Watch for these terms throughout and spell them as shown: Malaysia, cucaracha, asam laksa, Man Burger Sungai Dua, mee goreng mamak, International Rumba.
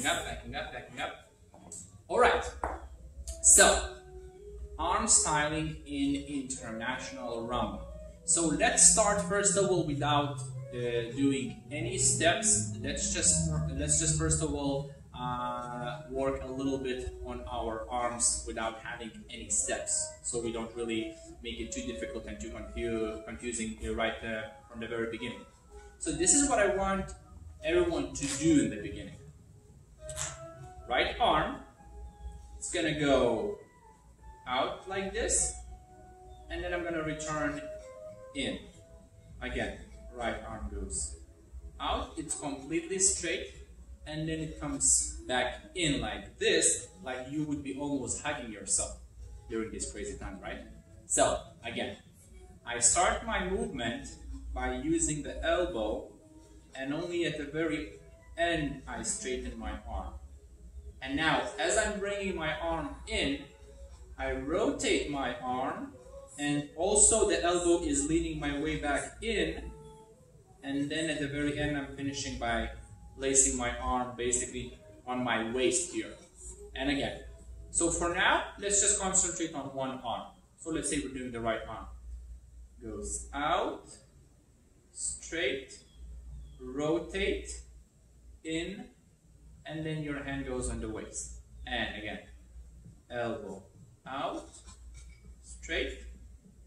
backing up, backing up, backing up. All right, so arm styling in international rumba. So let's start first of all without doing any steps. Let's just first of all work a little bit on our arms without having any steps, so we don't really make it too difficult and too confusing right there from the very beginning. So this is what I want everyone to do in the beginning. Right arm, it's gonna go out like this, and then I'm gonna return in. Again, right arm goes out, it's completely straight, and then it comes back in like this, like you would be almost hugging yourself during this crazy time, right? So again, I start my movement by using the elbow, and only at the very end I straighten my arm. And now as I'm bringing my arm in, I rotate my arm, and also the elbow is leaning my way back in, and then at the very end I'm finishing by placing my arm basically on my waist here. And again, so for now, let's just concentrate on one arm. So let's say we're doing the right arm. Goes out, straight, rotate, in, and then your hand goes on the waist. And again, elbow out, straight,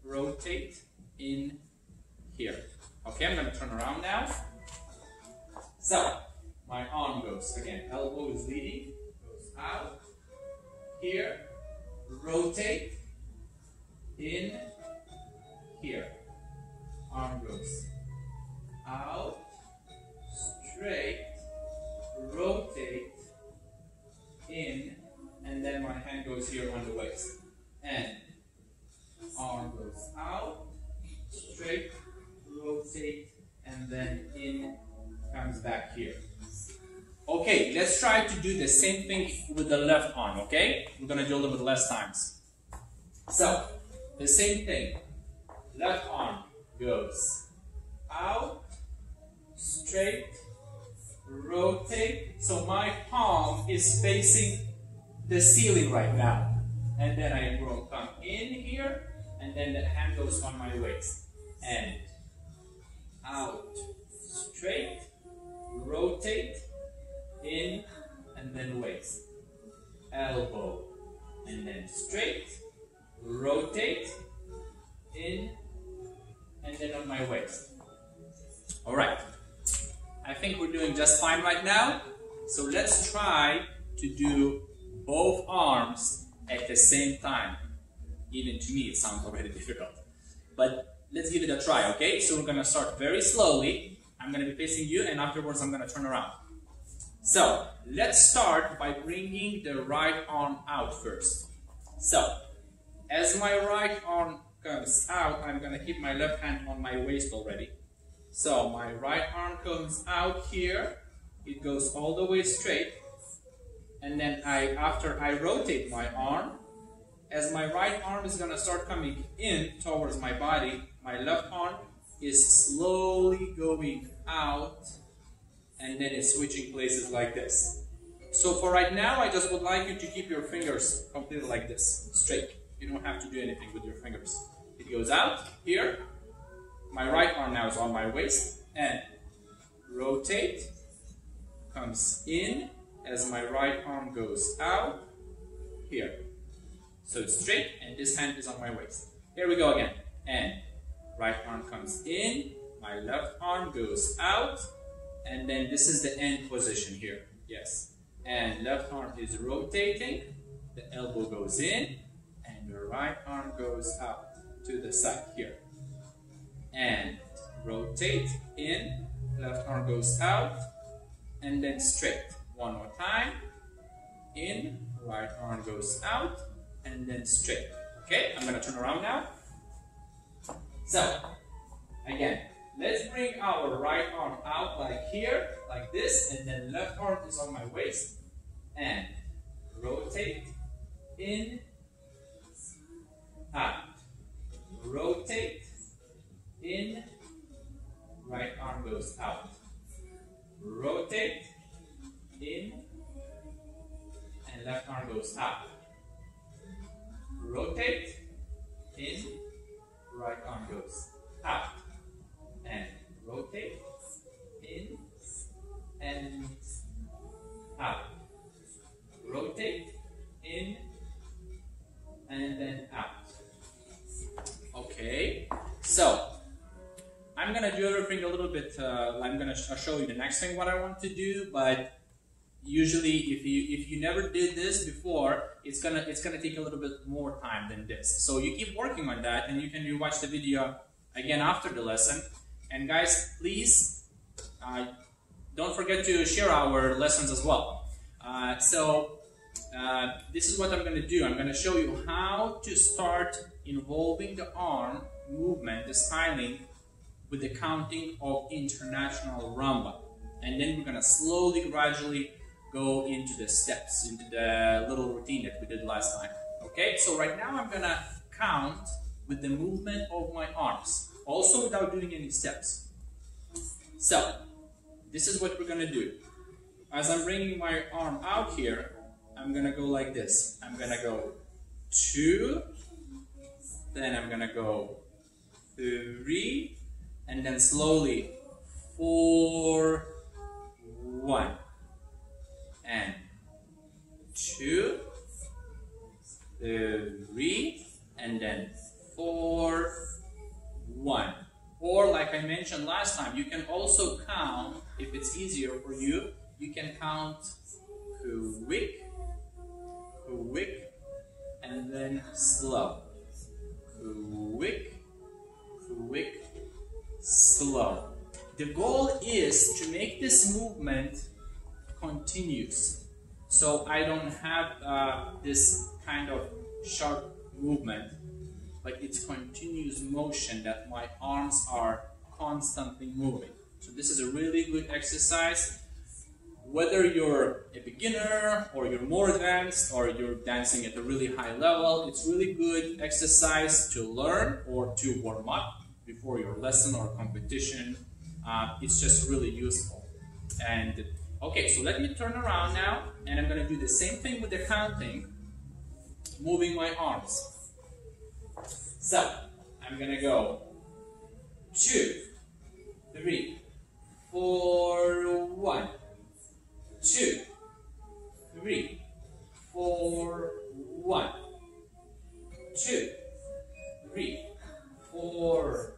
rotate, in, here. Okay, I'm going to turn around now. So my arm goes, again, elbow is leading, goes out, here, rotate, in, here. Arm goes out, straight, rotate, in, and then my hand goes here on the waist. And arm goes out, straight, rotate, and then in, comes back here. Okay, let's try to do the same thing with the left arm, okay? I'm gonna do a little bit less times. So, the same thing. Left arm goes out, straight, rotate. So my palm is facing the ceiling right now. And then I will come in here, and then the hand goes on my waist. And out, straight, rotate, in, and then waist. Elbow, and then straight, rotate, in, and then on my waist. All right, I think we're doing just fine right now. So let's try to do both arms at the same time. Even to me, it sounds already difficult, but let's give it a try, okay? So we're gonna start very slowly. I'm gonna be facing you, and afterwards I'm gonna turn around. So let's start by bringing the right arm out first. So as my right arm comes out, I'm gonna keep my left hand on my waist already. So my right arm comes out here, it goes all the way straight, and then after I rotate my arm, as my right arm is gonna start coming in towards my body, my left arm is slowly going out, and then it's switching places like this. So for right now, I just would like you to keep your fingers completely like this, straight. You don't have to do anything with your fingers. It goes out here. My right arm now is on my waist, and rotate, comes in as my right arm goes out here. So it's straight, and this hand is on my waist. Here we go again. And right arm comes in, my left arm goes out, and then this is the end position here. Yes. And left arm is rotating, the elbow goes in, and the right arm goes out to the side here. And rotate in, left arm goes out, and then straight. One more time. In, right arm goes out, and then straight. Okay, I'm gonna turn around now. So, again, let's bring our right arm out like here, like this, and then left arm is on my waist. And rotate in, out. Rotate in, right arm goes out. Rotate in, the left arm goes up, rotate, in, right arm goes up, and rotate, in, and up, rotate, in, and then out. Okay, so I'm gonna do everything a little bit. I'll show you the next thing what I want to do, but usually if you never did this before, it's gonna take a little bit more time than this. So you keep working on that, and you can rewatch the video again after the lesson. And guys, please don't forget to share our lessons as well. This is what I'm gonna do. I'm gonna show you how to start involving the arm movement, the styling, with the counting of international rumba, and then we're gonna slowly, gradually go into the steps, into the little routine that we did last time. Okay, so right now I'm gonna count with the movement of my arms, also without doing any steps. So this is what we're gonna do. As I'm bringing my arm out here, I'm gonna go like this. I'm gonna go 2, then I'm gonna go 3, and then slowly 4, 1, and 2, 3, and then 4, 1. Or like I mentioned last time, you can also count, if it's easier for you, you can count quick, quick, and then slow, quick, quick, slow. The goal is to make this movement continuous, so I don't have this kind of sharp movement, but it's continuous motion that my arms are constantly moving. So this is a really good exercise, whether you're a beginner or you're more advanced or you're dancing at a really high level. It's really good exercise to learn or to warm up before your lesson or competition. It's just really useful. And okay, so let me turn around now, and I'm gonna do the same thing with the counting, moving my arms. So I'm gonna go 2, 3, 4, 1, 2, 3, 4, 1, 2, 3, 4,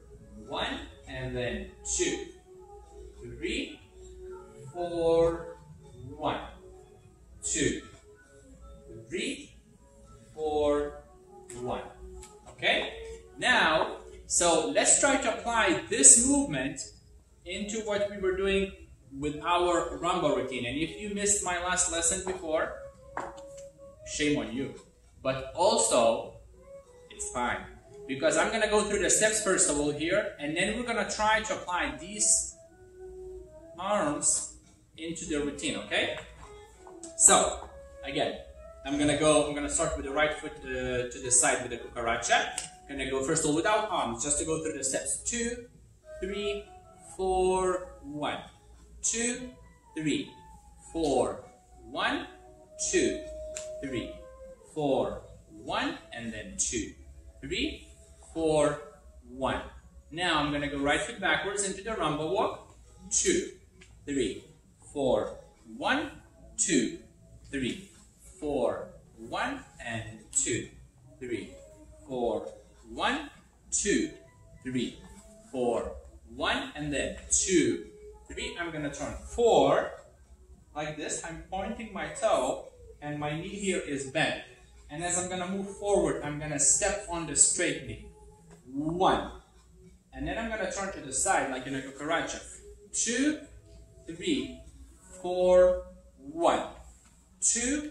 1, and then 2, 3, 4, 1, 2, 3, 4, 1. Okay, now, so let's try to apply this movement into what we were doing with our rumba routine. And if you missed my last lesson before, shame on you, but also it's fine, because I'm gonna go through the steps first of all here, and then we're gonna try to apply these arms into the routine, okay? So, again, I'm gonna start with the right foot to the side with the cucaracha. I'm gonna go first of all without arms, just to go through the steps. 2, 3, 4, 1. 2, 3, 4, 1. 2, 3, 4, 1, and then 2, 3, 4, 1. Now I'm gonna go right foot backwards into the rumba walk. 2, 3, 4, 1, 2, 3, 4, 1, and 2, 3, 4, 1, 2, 3, 4, 1, and then 2, 3. I'm gonna turn 4 like this. I'm pointing my toe, and my knee here is bent. And as I'm gonna move forward, I'm gonna step on the straight knee. 1, and then I'm gonna turn to the side like in a cucaracha. 2, 3, 4, 1. 2,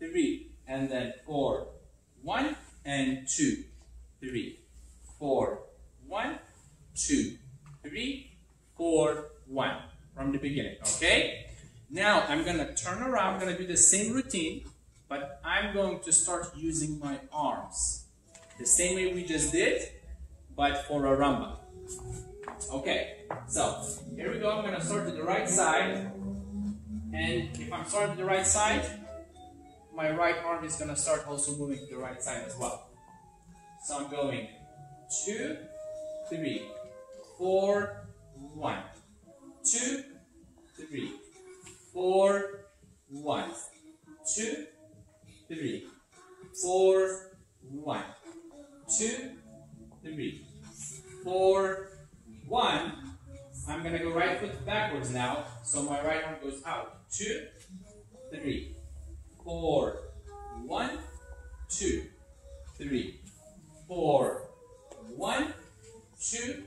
3, and then 4, 1, and 2, 3, 4, 1, 2, 3, 4, 1. From the beginning, okay? Now I'm gonna turn around. I'm gonna do the same routine, but I'm going to start using my arms the same way we just did, but for a rumba. Okay, so here we go. I'm gonna start to the right side, and if I'm starting to the right side, my right arm is going to start also moving to the right side as well. So I'm going 2, 3, 4, 1. 2, 3, 4, 1. 2, 3, 4, 1. 2, 3, 4, 1. I'm going to go right foot backwards now, so my right arm goes out. 2, 3, 4, 1. 2, 3, 4, 1. 2,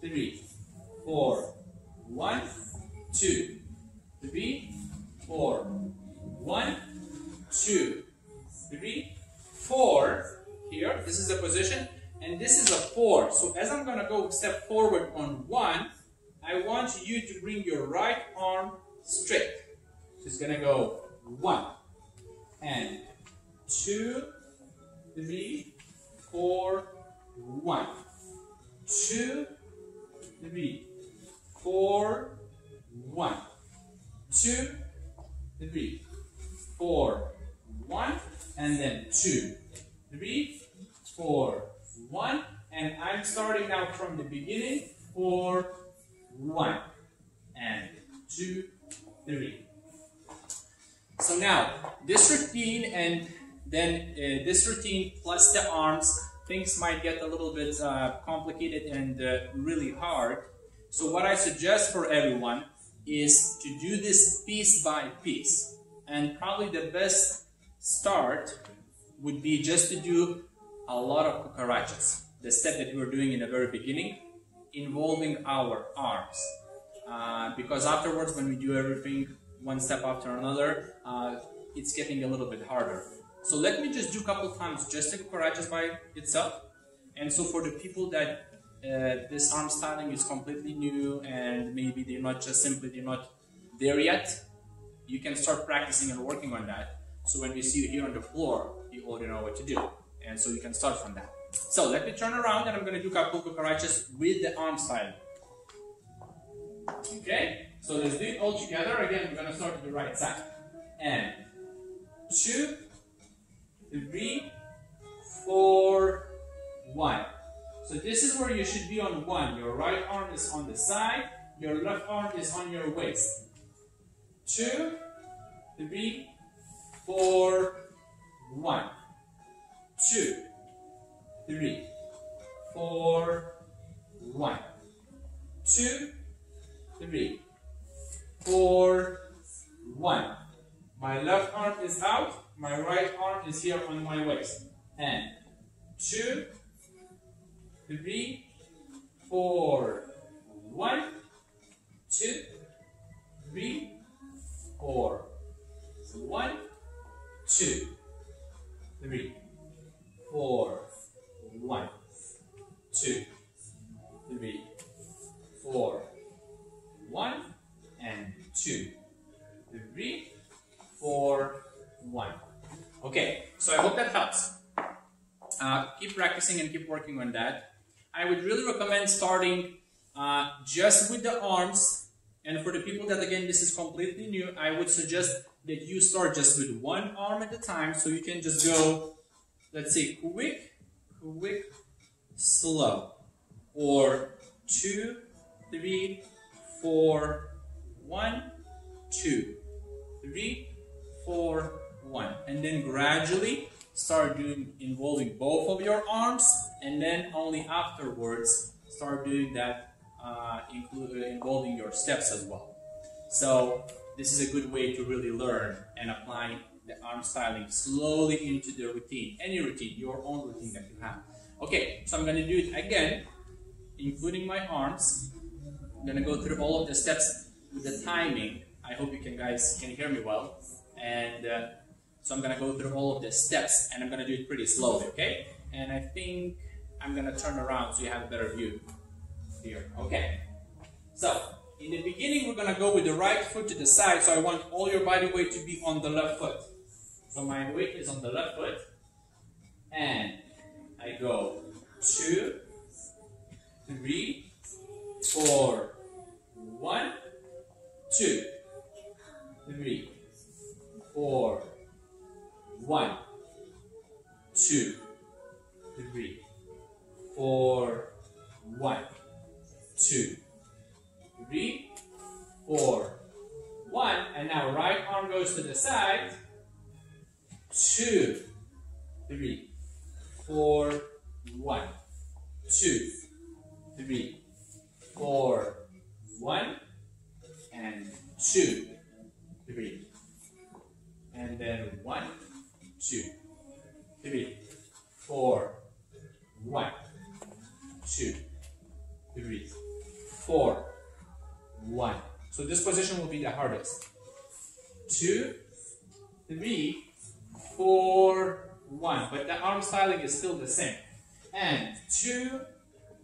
3, 4, 1. 2, 3, 4, 1. 2, 3, 4. Here, this is the position, and this is a 4. So as I'm going to go step forward on 1, I want you to bring your right arm straight. So it's going to go 1 and 2, 3, 4, 1. 2, 3, 4, 1. 2, 3, 4, 1, and then 2, 3, 4, 1. And I'm starting now from the beginning. 4, 1, and 2, 3. So now this routine, and then this routine plus the arms, things might get a little bit complicated and really hard. So what I suggest for everyone is to do this piece by piece, and probably the best start would be just to do a lot of cucarachas, the step that we were doing in the very beginning, involving our arms, because afterwards when we do everything one step after another, it's getting a little bit harder. So let me just do a couple times just the cucarachas by itself. And so for the people that this arm styling is completely new and maybe they're not there yet, you can start practicing and working on that. So when we see you here on the floor, you already know what to do, and so you can start from that. So let me turn around and I'm going to do a couple cucarachas with the arm style. Okay, so let's do it all together. Again, we're going to start with the right side. And 2, 3, 4, 1. So this is where you should be on 1. Your right arm is on the side, your left arm is on your waist. 2, 3, 4, 1. 2, 3, 4, 1. 2, 3, 4, 1. My left arm is out, my right arm is here on my waist. And 2, 3, 4, 1. 2, 3, 4, 1. 2, 3, 4, 1. 2, 3, 4, 1. And 2, 3, 4, 1. Okay, so I hope that helps. Keep practicing and keep working on that. I would really recommend starting just with the arms. And for the people that, again, this is completely new, I would suggest that you start just with one arm at a time, so you can just go, let's say, quick, slow, or 2, 3, 4, 1, 2, 3, 4, 1, and then gradually start involving both of your arms, and then only afterwards start doing that, involving your steps as well. So this is a good way to really learn and apply the arm styling slowly into the routine, any routine, your own routine that you have. Okay, so I'm going to do it again, including my arms. I'm going to go through all of the steps with the timing. I hope you guys can hear me well. And so I'm going to go through all of the steps, and I'm going to do it pretty slowly, okay? And I think I'm going to turn around so you have a better view here. Okay, so in the beginning, we're going to go with the right foot to the side. So I want all your body weight to be on the left foot. So my weight is on the left foot. And I go 2, 3, 4, 1. 2, 3, 4, 2, 3, 4, 1, 2, 3, 4, 1, and now right arm goes to the side, 2, 3, 4, 1, 2, 3, 4, 1, and 2, 3, and then 1, 2, 3, 4, 1, 2, 3, 4, 1. So this position will be the hardest. 2, 3, 4, 1. But the arm styling is still the same. And 2,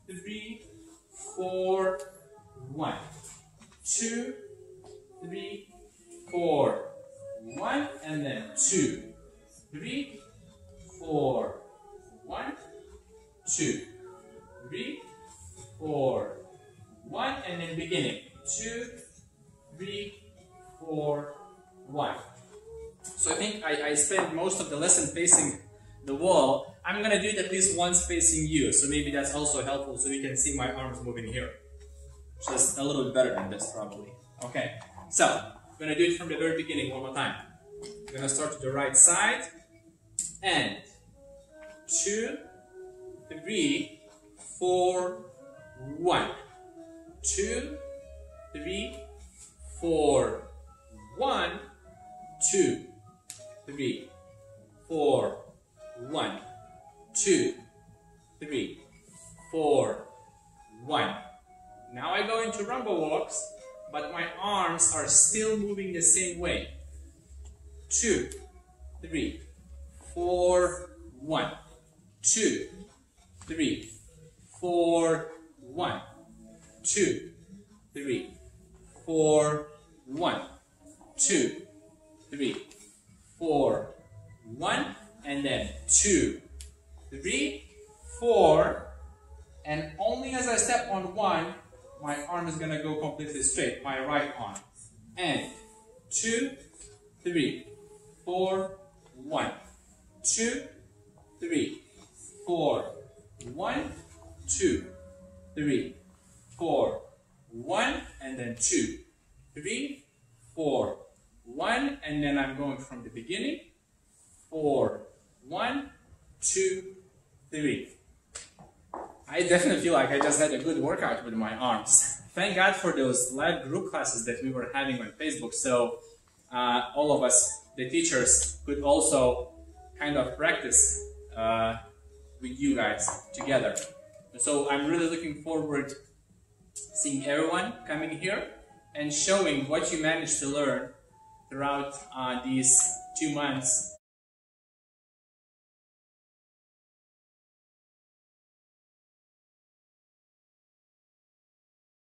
3, 4, 1. 2, 3, 4, 1. And then 2, 3, 4, 1. 2, 3, 4, 1. And then beginning. 2, 3, 4, 1. So I think I spent most of the lesson facing the wall. I'm going to do it at least once facing you, so maybe that's also helpful, so you can see my arms moving here. Just a little bit better than this probably. Okay, so I'm going to do it from the very beginning one more time. I'm going to start to the right side. And 2, 3, 4, 1. 2, 3, 4, 1, 2, 3, 4, 1, 2, 3, 4, 1. Now I go into rumba walks, but my arms are still moving the same way. 2, 3, 4, 1, 2, 3, 4, 1, 2, 3, 4, 1, 2, 3, 4, 1, and then 2, 3, 4, and only as I step on 1, my arm is going to go completely straight, my right arm. And 2, 3, 4, 1, 2, 3, 4, 1, 2, 3, 4, 1, and then 2, 3, 4, 1, and then I'm going from the beginning. 4, 1, 2, 3. I definitely feel like I just had a good workout with my arms. Thank God for those live group classes that we were having on Facebook, so all of us, the teachers, could also kind of practice with you guys together. So I'm really looking forward seeing everyone coming here and showing what you managed to learn throughout these 2 months